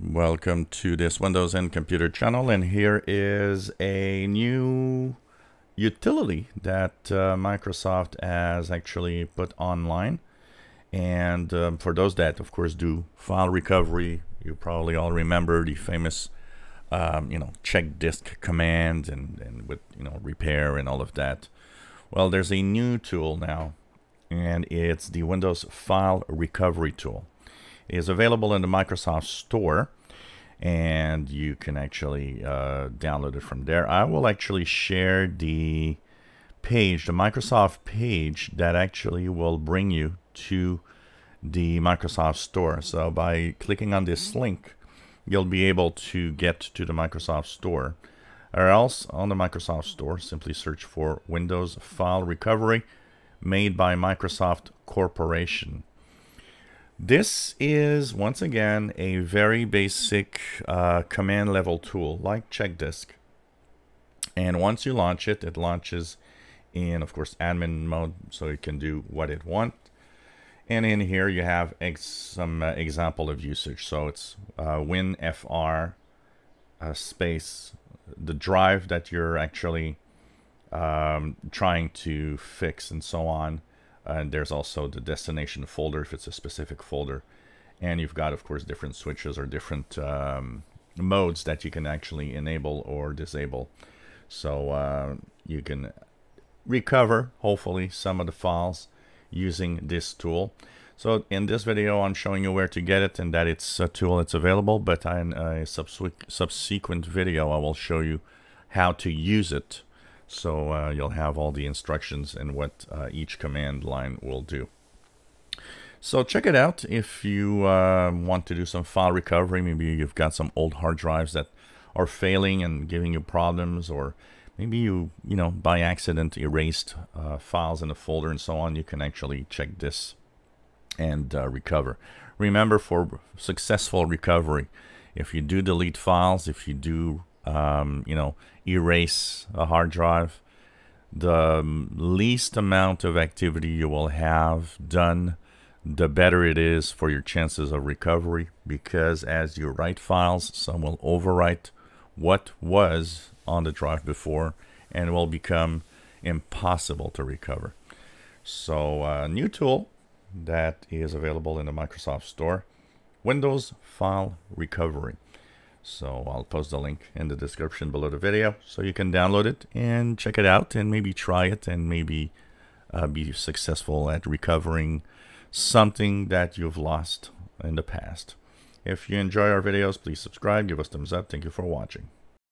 Welcome to this Windows and Computer channel, and here is a new utility that Microsoft has actually put online. And for those that of course do file recovery, you probably all remember the famous check disk command and with repair and all of that. Well, there's a new tool now, and it's the Windows File Recovery Tool. Is available in the Microsoft Store, and you can actually download it from there. I will actually share the page, the Microsoft page, that actually will bring you to the Microsoft Store. So by clicking on this link, you'll be able to get to the Microsoft Store, or else on the Microsoft Store, simply search for Windows File Recovery made by Microsoft Corporation. This is, once again, a very basic command level tool like check disk. And once you launch it, it launches in, of course, admin mode, so it can do what it wants. And in here, you have some example of usage. So it's WinFR space, the drive that you're actually trying to fix and so on. And there's also the destination folder if it's a specific folder, and you've got of course different switches or different modes that you can actually enable or disable, so you can recover hopefully some of the files using this tool. So in this video I'm showing you where to get it and that it's a tool that's available, but in a subsequent video I will show you how to use it. So you'll have all the instructions and what each command line will do. So check it out if you want to do some file recovery. Maybe you've got some old hard drives that are failing and giving you problems, or maybe you by accident erased files in a folder and so on. You can actually check this and recover. Remember, for successful recovery, if you do delete files, if you do erase a hard drive, the least amount of activity you will have done, the better it is for your chances of recovery, because as you write files, some will overwrite what was on the drive before and will become impossible to recover. So a new tool that is available in the Microsoft Store, Windows File Recovery. So I'll post the link in the description below the video so you can download it and check it out and maybe try it and maybe be successful at recovering something that you've lost in the past. If you enjoy our videos, please subscribe, give us thumbs up. Thank you for watching.